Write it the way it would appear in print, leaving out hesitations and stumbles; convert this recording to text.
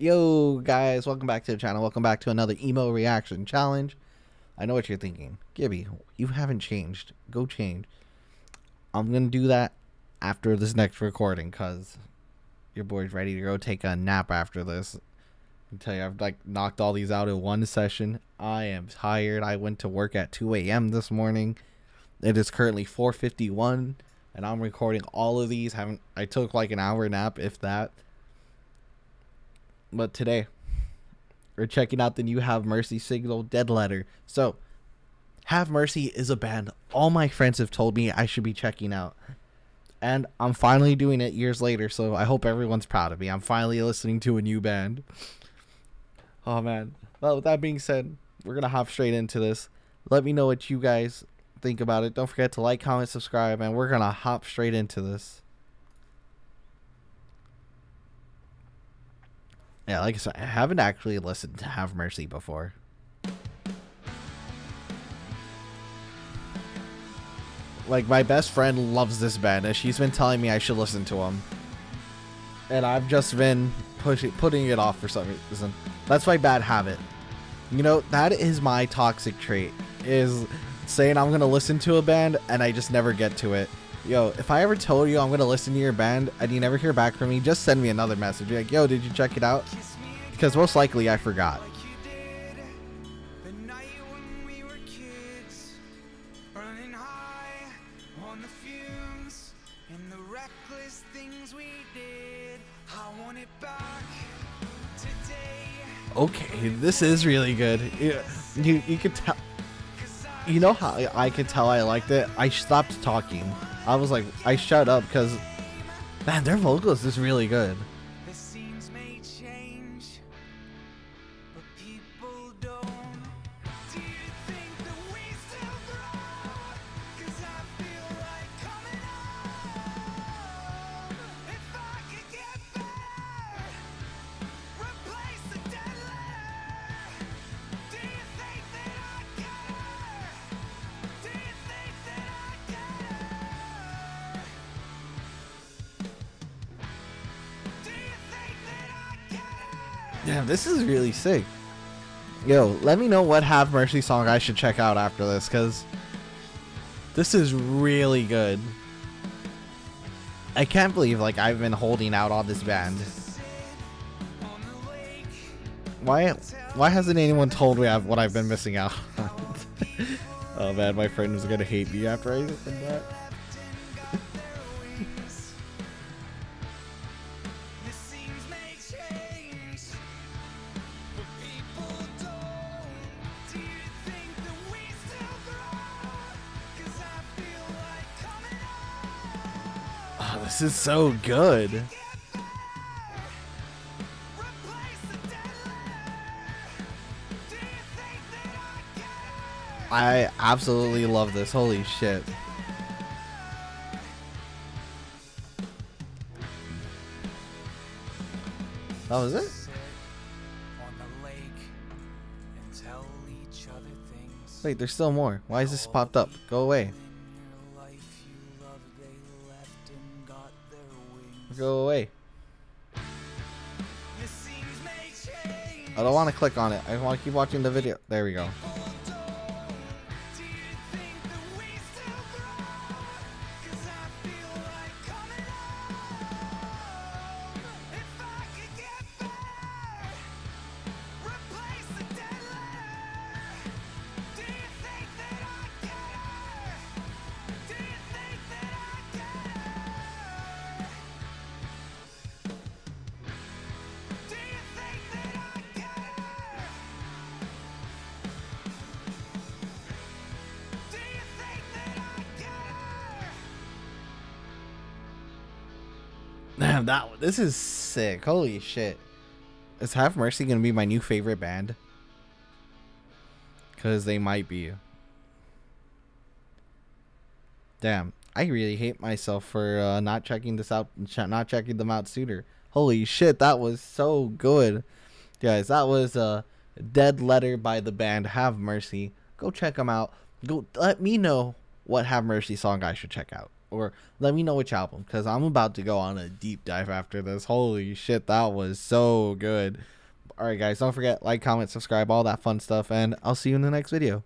Yo guys, welcome back to the channel. Welcome back to another Emo Reaction Challenge. I know what you're thinking. Gibby, you haven't changed. Go change. I'm going to do that after this next recording because your boy's ready to go take a nap after this. I tell you, I've like knocked all these out in one session. I am tired. I went to work at 2 a.m. this morning. It is currently 4:51 and I'm recording all of these. I took like an hour nap, if that. But today, we're checking out the new Have Mercy single, Dead Letter. So, Have Mercy is a band all my friends have told me I should be checking out. And I'm finally doing it years later, so I hope everyone's proud of me. I'm finally listening to a new band. Oh, man. Well, with that being said, we're going to hop straight into this. Let me know what you guys think about it. Don't forget to like, comment, subscribe, and we're going to hop straight into this. Yeah, like I said, I haven't actually listened to Have Mercy before. Like, my best friend loves this band, and she's been telling me I should listen to them. And I've just been putting it off for some reason. That's my bad habit. You know, that is my toxic trait, is saying I'm going to listen to a band, and I just never get to it. Yo, if I ever told you I'm going to listen to your band and you never hear back from me, just send me another message. You're like, yo, did you check it out? Because most likely I forgot. Okay, this is really good. You could tell. You know how I could tell I liked it? I stopped talking. I was like, I shut up because, man, their vocals is really good. The scenes may change, but people don't. Do you think that we still grow? 'Cause I feel like coming home. If I could get back, replace the dead letter. Do you think that I care? Do you think that I care? Damn, this is really sick. Yo, let me know what Have Mercy song I should check out after this, because this is really good. I can't believe, like, I've been holding out on this band. Why hasn't anyone told me what I've been missing out on? Oh man, my friend is gonna hate me after I said that. The scenes may change, but people don't. Do you think that we still grow? 'Cause I feel like coming home. Oh, this is so good. Get back, replace the dead letter. Do you think that I care? I absolutely love this. Holy shit. That was it? Sit on the lake and tell each other things. Wait, there's still more. Why is this popped up? Go away. Go away. I don't want to click on it. I want to keep watching the video. There we go. Damn, this is sick. Holy shit. Is Have Mercy gonna be my new favorite band? 'Cause they might be. Damn, I really hate myself for not checking them out sooner. Holy shit, that was so good, guys. That was Dead Letter by the band Have Mercy. Go check them out. Go let me know what Have Mercy song I should check out. or let me know which album, because I'm about to go on a deep dive after this. Holy shit, that was so good. All right, guys, don't forget, like, comment, subscribe, all that fun stuff, and I'll see you in the next video.